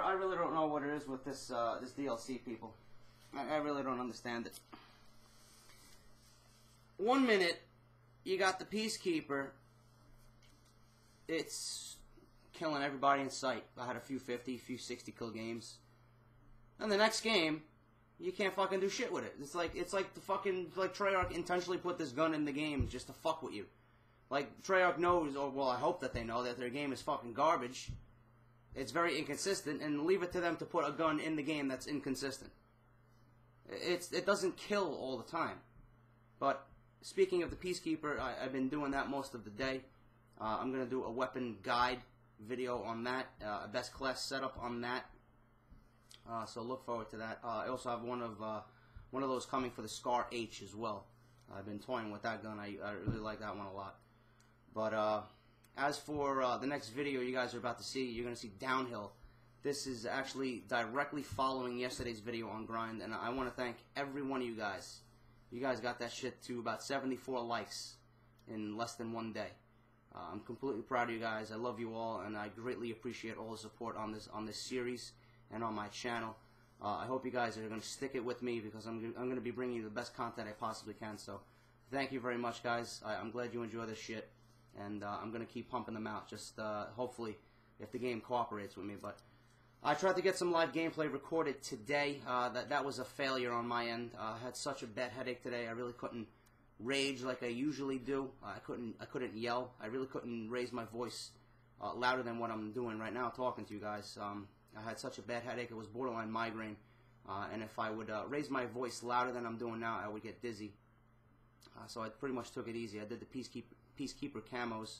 I really don't know what it is with this this DLC, people. I really don't understand it. 1 minute, you got the Peacekeeper. It's killing everybody in sight. I had a few 50, a few 60 kill games. And the next game, you can't fucking do shit with it. It's like the fucking, like, Treyarch intentionally put this gun in the game just to fuck with you. Like, Treyarch knows, or well, I hope that they know, that their game is fucking garbage. It's very inconsistent, and leave it to them to put a gun in the game that's inconsistent. It doesn't kill all the time. But speaking of the Peacekeeper, I've been doing that most of the day. I'm going to do a weapon guide video on that, a best class setup on that. So look forward to that. I also have one of those coming for the Scar H as well. I've been toying with that gun. I really like that one a lot. But as for the next video you guys are about to see, you're going to see Downhill. This is actually directly following yesterday's video on Grind, and I want to thank every one of you guys. You guys got that shit to about 74 likes in less than 1 day. I'm completely proud of you guys. I love you all, and I greatly appreciate all the support on this series and on my channel. I hope you guys are going to stick it with me, because I'm going to be bringing you the best content I possibly can. So thank you very much, guys. I'm glad you enjoy this shit, and I'm going to keep pumping them out. Just hopefully, if the game cooperates with me. But I tried to get some live gameplay recorded today. That was a failure on my end. I had such a bad headache today. I really couldn't rage like I usually do. I couldn't yell. I really couldn't raise my voice louder than what I'm doing right now, talking to you guys. I had such a bad headache, it was borderline migraine, and if I would raise my voice louder than I'm doing now, I would get dizzy. So I pretty much took it easy. I did the Peacekeeper camos,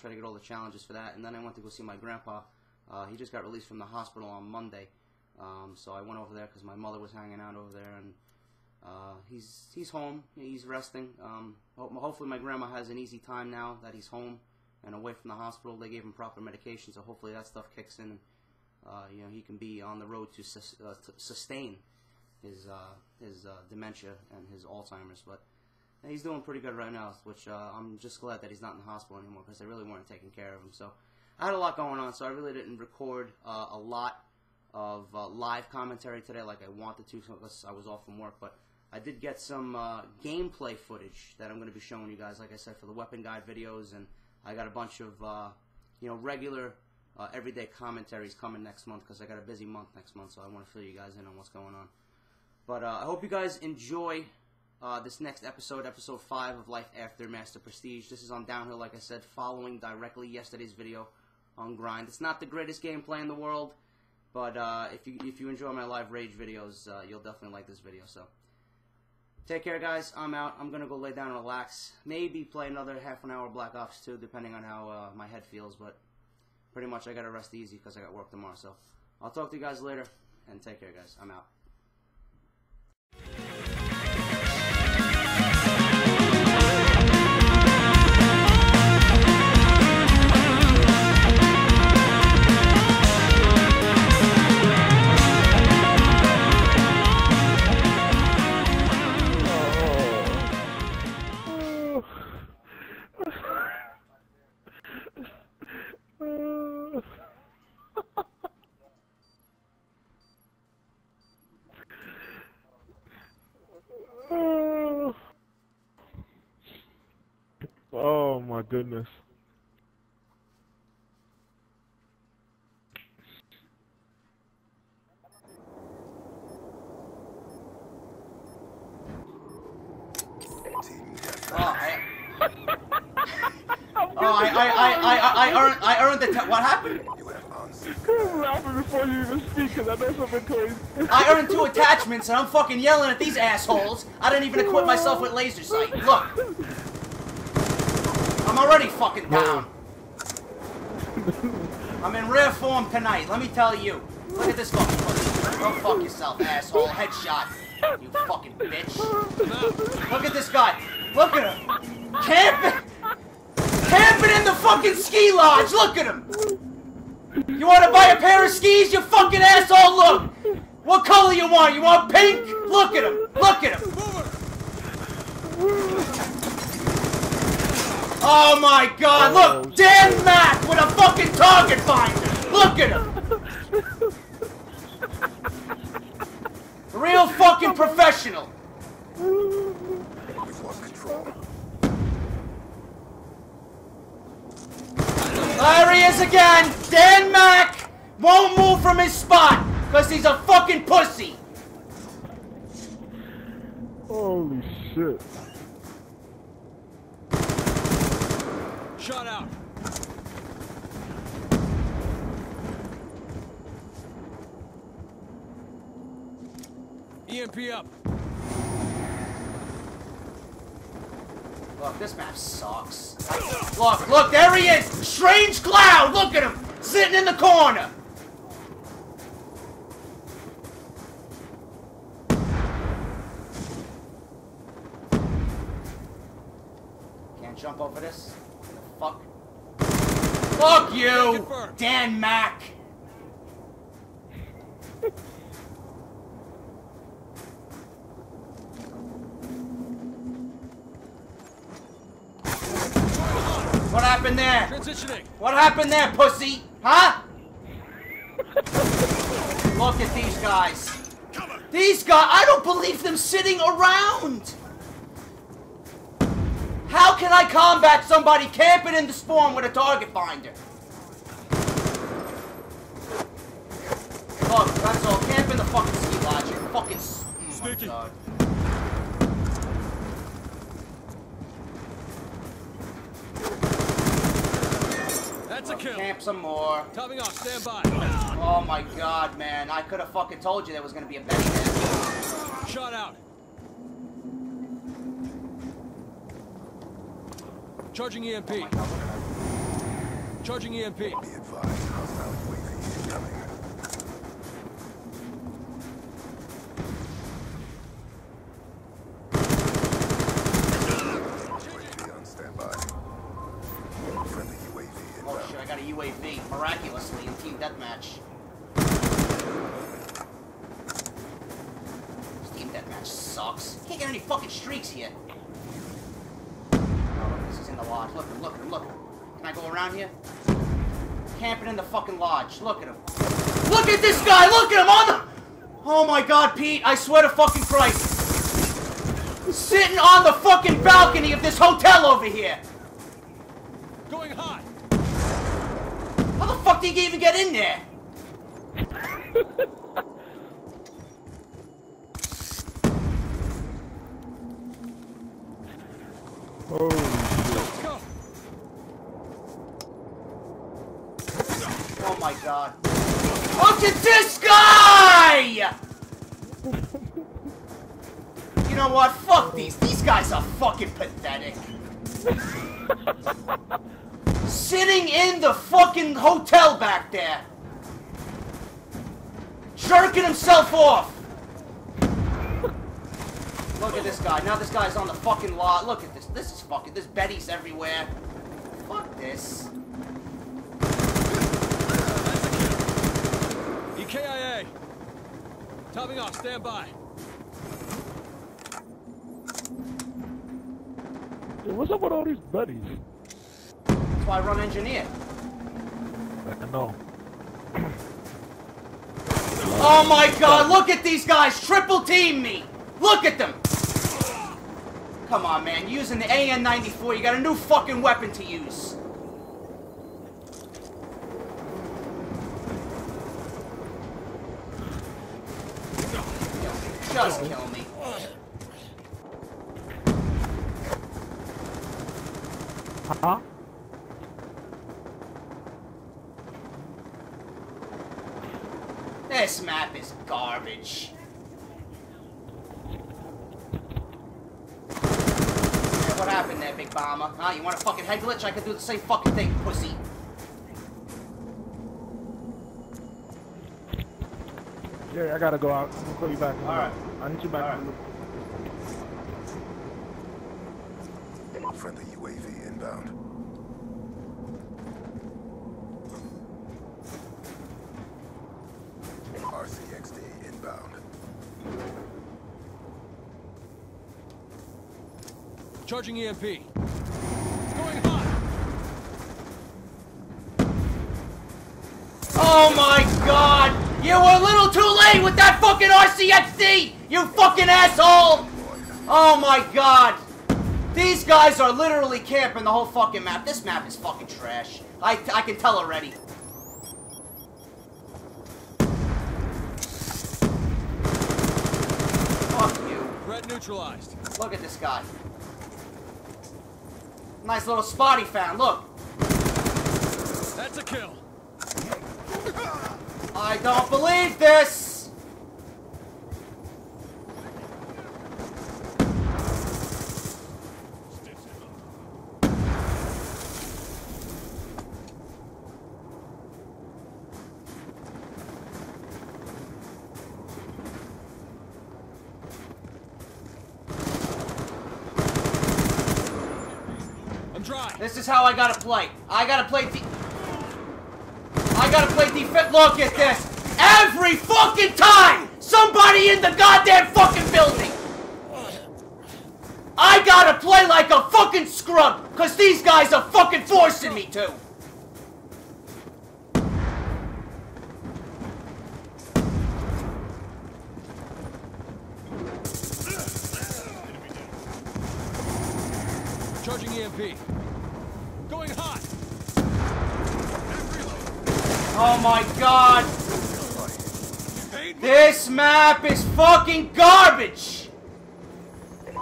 tried to get all the challenges for that, and then I went to go see my grandpa. He just got released from the hospital on Monday, so I went over there because my mother was hanging out over there, and he's home, he's resting. Hopefully my grandma has an easy time now that he's home and away from the hospital. They gave him proper medication, so hopefully that stuff kicks in. You know, he can be on the road to sustain his dementia and his Alzheimer's, but he's doing pretty good right now, which I'm just glad that he's not in the hospital anymore, because they really weren't taking care of him. So I had a lot going on, so I really didn't record a lot of live commentary today like I wanted to, because I was off from work. But I did get some gameplay footage that I'm going to be showing you guys, like I said, for the weapon guide videos, and I got a bunch of you know, regular everyday commentaries coming next month, because I got a busy month next month, so I want to fill you guys in on what's going on. But I hope you guys enjoy this next episode, episode 5 of Life After Master Prestige. This is on Downhill, like I said, following directly yesterday's video on Grind. It's not the greatest gameplay in the world, but if you enjoy my live rage videos, you'll definitely like this video. So take care, guys. I'm out. I'm gonna go lay down and relax. Maybe play another half an hour Black Ops 2, depending on how my head feels, but pretty much I gotta rest easy because I got work tomorrow. So I'll talk to you guys later, and take care, guys. I'm out. Oh my goodness. I earned the what happened? Before you even speak, because I know something crazy. I earned 2 attachments, and I'm fucking yelling at these assholes. I didn't even equip myself with laser sight. Look. I'm already fucking down. I'm in rare form tonight, let me tell you. Look at this fucking pussy. Go fuck yourself, asshole. Headshot. You fucking bitch. Look at this guy. Look at him. Camping. Camping in the fucking ski lodge. Look at him. You want to buy a pair of skis, you fucking asshole? Look. What color you want? You want pink? Look at him. Look at him. Oh my god, look! Dan Mack with a fucking target finder! Look at him! professional! We've lost control. There he is again! Dan Mack won't move from his spot because he's a fucking pussy! Holy shit. Shut out. EMP up. Look, this map sucks. Look, look, there he is! Strange Cloud! Look at him! Sitting in the corner! Can't jump over this? Fuck. Fuck you! Dan Mack! What happened there? Transitioning. What happened there, pussy? Huh? Look at these guys. Cover. These guys, I don't believe them sitting around. How can I combat somebody camping in the spawn with a target finder? Look, that's all. Camping the fucking ski lodge. Fucking. Oh my God. That's a kill. Camp some more. Topping off, stand by. Oh my God, man. I could have fucking told you there was gonna be a better man. Shot out. Charging EMP. Oh my God. Charging EMP. Be advised, hostile UAV incoming. UAV miraculously in Team Deathmatch. This Team Deathmatch sucks. Can't get any fucking streaks here. Oh, look, this is in the lodge. Look at him, look at him, look at him. Can I go around here? Camping in the fucking lodge. Look at him. Look at this guy! Look at him on the... Oh my God, Pete. I swear to fucking Christ. Sitting on the fucking balcony of this hotel over here. Going hot. How the fuck did he even get in there? Oh my God. Look at this guy! You know what? Fuck these. These guys are fucking pathetic. Sitting in the fucking hotel back there. Jerking himself off. Look at this guy. Now this guy's on the fucking lot. Look at this. This is fucking... There's Betty's everywhere. Fuck this. EKIA. Topping off. Stand by. Hey, what's up with all these Betty's? I run engineer. I know. Oh my God, look at these guys triple team me. Look at them. Come on, man. You're using the AN 94, you got a new fucking weapon to use. Just kill me. Huh? This map is garbage. Yeah, what happened there, Big Bomber? Huh? You want a fucking head glitch? I can do the same fucking thing, pussy. Jerry, I gotta go out. I'm gonna call you back. Alright. I'll hit you back. Right. Friendly UAV inbound. RCXD inbound. Charging EMP. Going hot. Oh my God! You were a little too late with that fucking RCXD! You fucking asshole! Oh my god! These guys are literally camping the whole fucking map. This map is fucking trash. I can tell already. Fuck you. Threat neutralized. Look at this guy. Nice little spot he found, look. That's a kill. I don't believe this! I'm dry. This is how I gotta play. I gotta play defense. Look at this! Every fucking time! Somebody in the goddamn fucking building! I gotta play like a fucking scrub! Cause these guys are fucking forcing me to! Charging EMP. Going hot! Oh my god! This map is fucking garbage! Look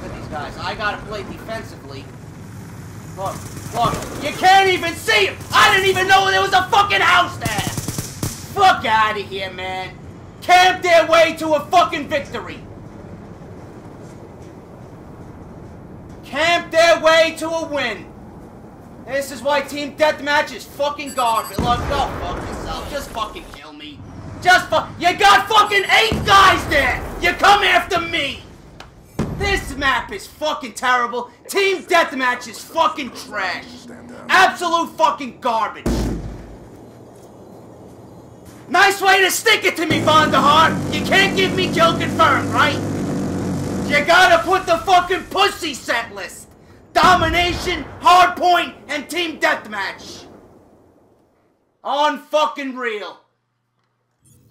at these guys. I gotta play defensively. Look, look. You can't even see him! I didn't even know there was a fucking house there! Fuck out of here, man. Camp their way to a fucking victory. Camp their way to a win. This is why Team Deathmatch is fucking garbage. Look, go fuck yourself. Just fucking kill me. Just fuck. You got fucking 8 guys there. You come after me. This map is fucking terrible. Team Deathmatch is fucking trash. Absolute fucking garbage. Nice way to stick it to me, Vondahar! You can't give me kill confirmed, right? You gotta put the fucking pussy set list! Domination, hardpoint, and team deathmatch! On fucking real!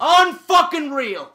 On fucking real!